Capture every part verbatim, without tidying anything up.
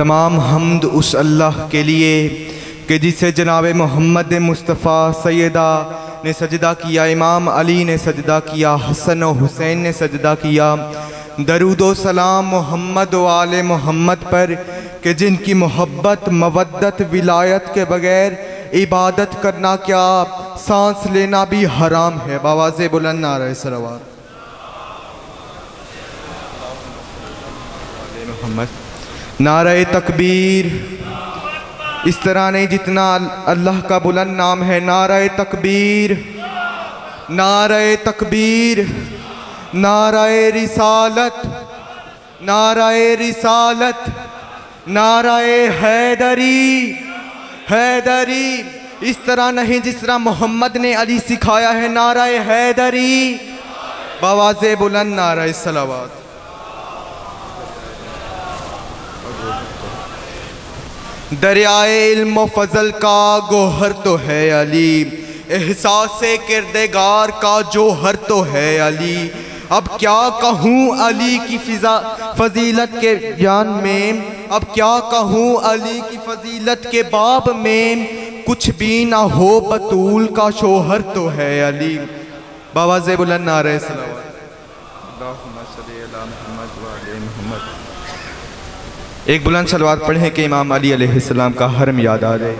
तमाम हम्द उस अल्लाह के लिए कि जिसे जनाब मोहम्मद मुस्तफ़ा सैदा ने सजदा किया, इमाम अली ने सजदा किया, हसन व हुसैन ने सजदा किया। दरूद व सलाम मोहम्मद व आले मोहम्मद पर कि जिनकी मोहब्बत मवद्दत विलायत के बग़ैर इबादत करना क्या, सांस लेना भी हराम है। बावाज़े बुलंद नारे सलवात। नारे तकबीर। इस तरह नहीं, जितना अल्लाह का बुलंद नाम है। नारे तकबीर, नारे तकबीर, नारे रिसालत, नारे रिसालत, नारे हैदरी, हैदरी। इस तरह नहीं जिस तरह मोहम्मद ने अली सिखाया है। नारे हैदरी, बावाज़े बुलंद नारे सलावत। दरियाए इल्म व फजल का गोहर तो है अली, एहसासे किरदेगार का जोहर तो है अली। अब क्या कहूँ अली की फिजा फजीलत के बयान में, अब क्या कहूँ अली की फजीलत के बाब में, कुछ भी ना हो बतूल का शोहर तो है अली। बाबा ज़े बुलंद नारे सलावत। एक बुलंद सलवात पढ़ें कि इमाम अली अलैहिस्सलाम का हरम याद आ जाए।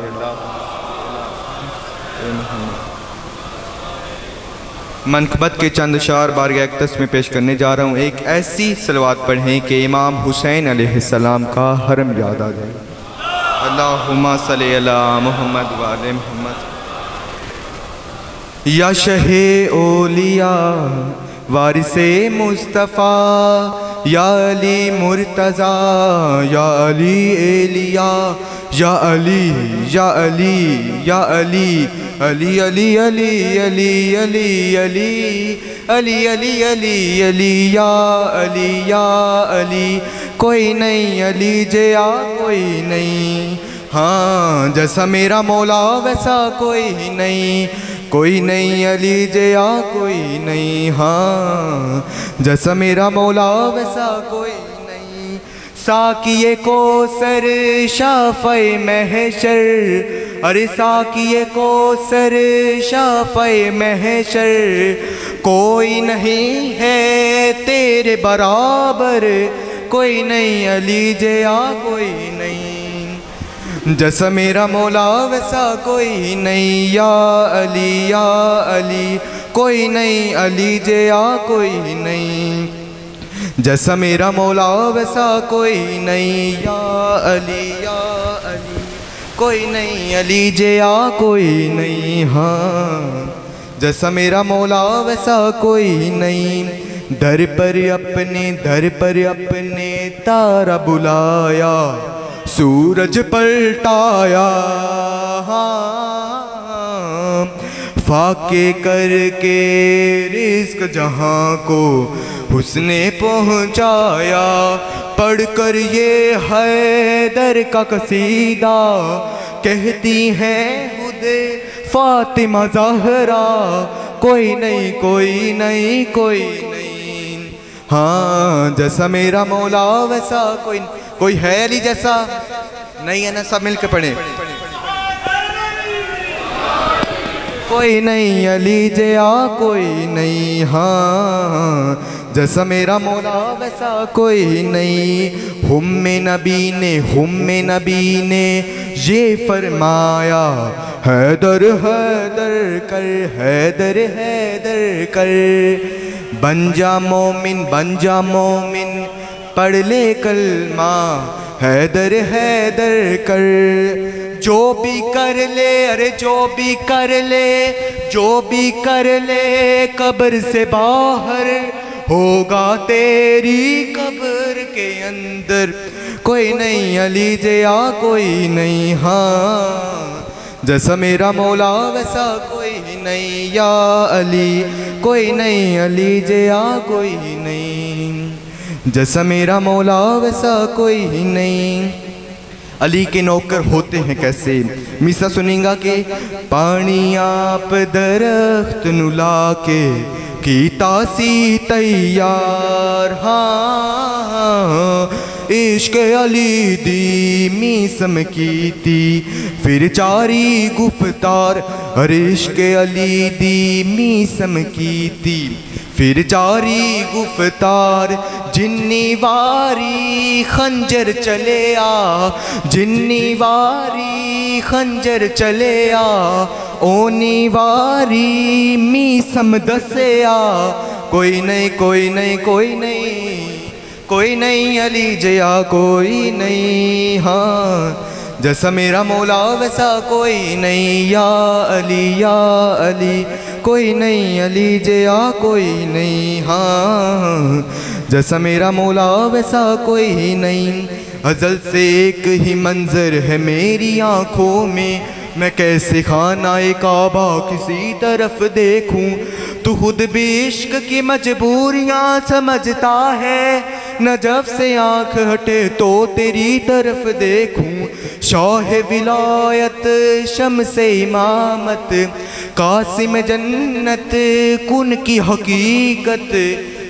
मनकबत के चंद अशार बारगाह अक़दस में पेश करने जा रहा हूँ। एक ऐसी सलवात पढ़ें कि इमाम हुसैन अलैहिस्सलाम का हरम याद आ जाए। अल्लाहुम्मा सल्ली अला मोहम्मद व आले मोहम्मद। या शहे ओलिया वारिसे मुस्तफ़ा, या अली मुर्तज़ा, या अली एलिया, या अली, या अली, या अली, अली अली अली अली अली अली अली अली अली अली, या अली, या अली। कोई नहीं अली जया कोई नहीं, हाँ जैसा मेरा मौला वैसा कोई नहीं। कोई नहीं अली जया कोई नहीं, हाँ जैसा मेरा मौला वैसा कोई नहीं। साकिए को सर शाफ़े महशर, अरे साकिए को सर शाफ़े महशर। कोई नहीं है तेरे बराबर, कोई नहीं अली जया कोई नहीं, जैसा मेरा मौला वैसा कोई नहीं। या अली, या अली, कोई नहीं अली जया कोई नहीं, जैसा मेरा मौला वैसा कोई नहीं। या अली, या अली, कोई नहीं अली जया कोई नहीं, हाँ जैसा मेरा मौला वैसा कोई नहीं। दर पर अपने, दर पर अपने तारा बुलाया, सूरज पलटाया, हाँ फाके करके रिस्क जहाँ को उसने पहुँचाया। पढ़ कर ये हैदर का कसीदा, कहती हैं खुद फातिमा जहरा। कोई नहीं, कोई नहीं, कोई नहीं, हाँ जैसा मेरा मौला वैसा कोई। कोई है अली जैसा नहीं है ना, सब मिल के पढ़े। कोई नहीं अली जया कोई नहीं, हाँ जैसा मेरा मौला वैसा कोई नहीं। हुम्मे नबी ने, हुम्मे नबी ने ये फरमाया, हैदर हैदर कर, हैदर हैदर कर। बन जा मोमिन, बन जा मोमिन, पढ़ ले कलमा, हैदर हैदर कर। जो भी कर ले, अरे जो भी कर ले, जो भी कर ले कब्र से बाहर, होगा तेरी कब्र के अंदर। कोई नहीं अली जया कोई नहीं, हाँ जैसा मेरा मौला वैसा कोई नहीं। या अली, कोई नहीं अली जया कोई नहीं, जैसा मेरा मौला वैसा कोई नहीं। अली के नौकर होते हैं कैसे, मिसा सुनेगा के। पानी आप दरख्त नुला के की तासी तैयार, हाँ इश्क अली दीमी समकी थी फिर चारी गुफ्तार इश्क अली दीमी समकी थी फिर जारी गुफ्तार जिन्नी वारी खंजर चले आ जिन्नी वारी खंजर चले आ ओनी वारी मी समदसे आ कोई नहीं कोई नहीं कोई नहीं कोई नहीं अली जया कोई नहीं हाँ जैसा मेरा मौला वैसा कोई नहीं या अली या अली कोई नहीं अली जया कोई नहीं हाँ जैसा मेरा मौला वैसा कोई नहीं। अजल से एक ही मंजर है मेरी आँखों में मैं कैसे खाना-ए काबा किसी तरफ देखूं। तू खुद भी इश्क की मजबूरियाँ समझता है न जब से आँख हटे तो तेरी तरफ देखूं। शाह विलायत शम्से इमामत कासिम जन्नत कुन की हकीकत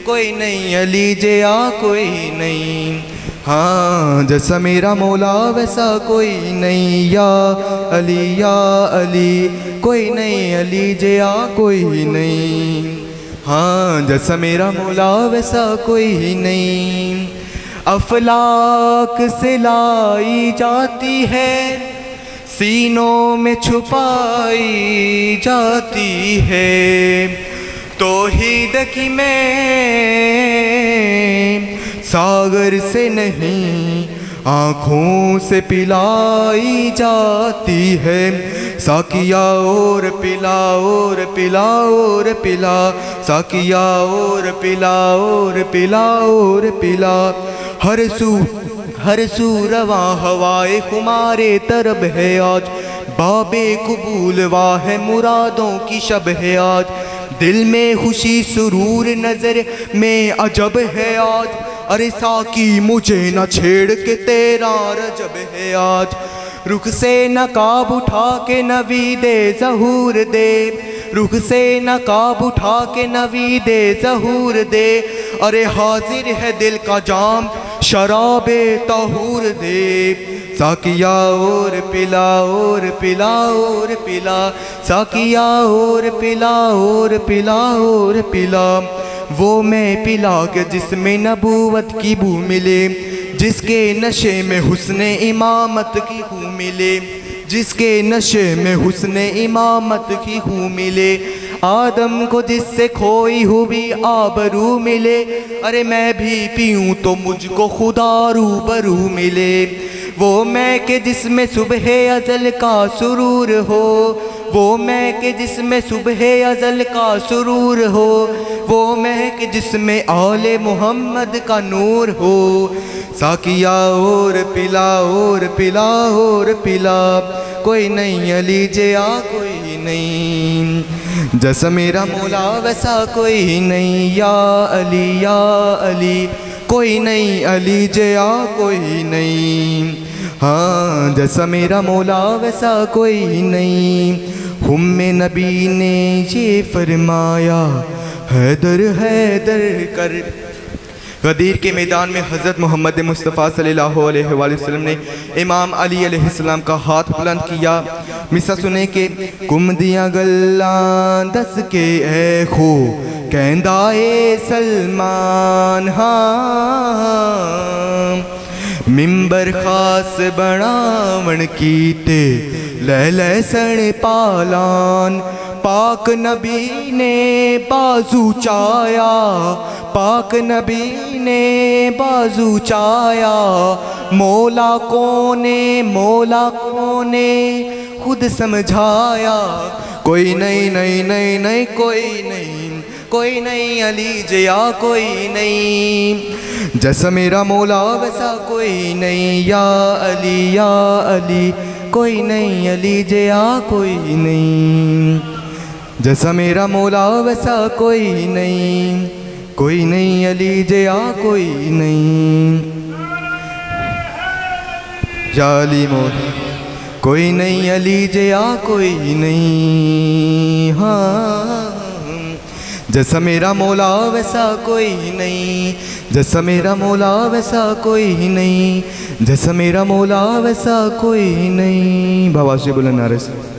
कोई नहीं अली जया कोई नहीं हाँ जैसा मेरा मौला वैसा कोई नहीं या अली या अली कोई नहीं अली जया कोई नहीं हाँ जैसा मेरा मौला वैसा कोई नहीं। अफलाक से लाई जाती है सीनों में छुपाई जाती है तौहीद की मैं सागर से नहीं आँखों से पिलाई जाती है। साकिया और पिला और पिला और पिला साकिया और पिला और पिला और पिला हर सू हर सू रवा हवाए खुमारे तरब है आज बाबे कबूल वाह है मुरादों की शब है आज दिल में खुशी सुरूर नज़र में अजब है आज अरे साकी मुझे न छेड़ के तेरा रजब है आज। रुख से नकाब उठा के नवी दे जहूर दे रुख से नकाब उठा के नवी दे जहूर दे अरे हाजिर है दिल का जाम शराबे तहूर दे। साकिया और पिला और पिला और पिला साकिया और पिला और पिला और पिला वो मैं पिला के जिसमें नबूवत की बू मिले जिसके नशे में हुस्ने इमामत की हूँ मिले जिसके नशे में हुस्ने इमामत की हूँ मिले आदम को जिससे खोई हुई आबरू मिले अरे मैं भी पीऊँ तो मुझको खुदा रूबरू मिले। वो मैं के जिसमें सुबह अज़ल का सुरूर हो वो मैं के जिसमें सुबह अज़ल का सुरूर हो वो मैं के जिसमें आले मोहम्मद का नूर हो। साकिया और पिला और पिला और पिला कोई नहीं अली जया कोई नहीं जैसा मेरा मौला वैसा कोई नहीं या अली या अली कोई नहीं अली जया कोई नहीं हाँ जैसा मेरा मौला वैसा कोई नहीं। हुम्मे नबी ने ये फरमाया हैदर हैदर कर गदीर के मैदान में हज़रत मोहम्मद मुस्तफ़ा सल्लल्लाहु अलैहि वसल्लम ने इमाम अली अलैहिस्सलाम का हाथ बुलंद किया। मिसा सुने के गुम दिया गल्ला दस के ए खो कहंदा ए सलमान हाँ मिंबर खास बनावन कीते लह लहसण पालान पाक नबी ने बाजू चाया पाक नबी ने बाजू चाया मौला को ने मौला को ने खुद समझाया कोई नहीं नहीं नहीं नहीं कोई नहीं कोई नहीं अली जया कोई नहीं जैसा मेरा मौला वैसा कोई नहीं या अली या अली कोई नहीं अली जया कोई नहीं जैसा मेरा मौला वैसा कोई नहीं कोई नहीं अली जया कोई नहीं या अली मोहन कोई नहीं अली जया कोई नहीं हाँ जैसा मेरा मौला वैसा कोई नहीं जैसा मेरा मौला वैसा कोई ही नहीं, जैसा मेरा मौला वैसा कोई ही नहीं। बाबा से बुलंद नारे से।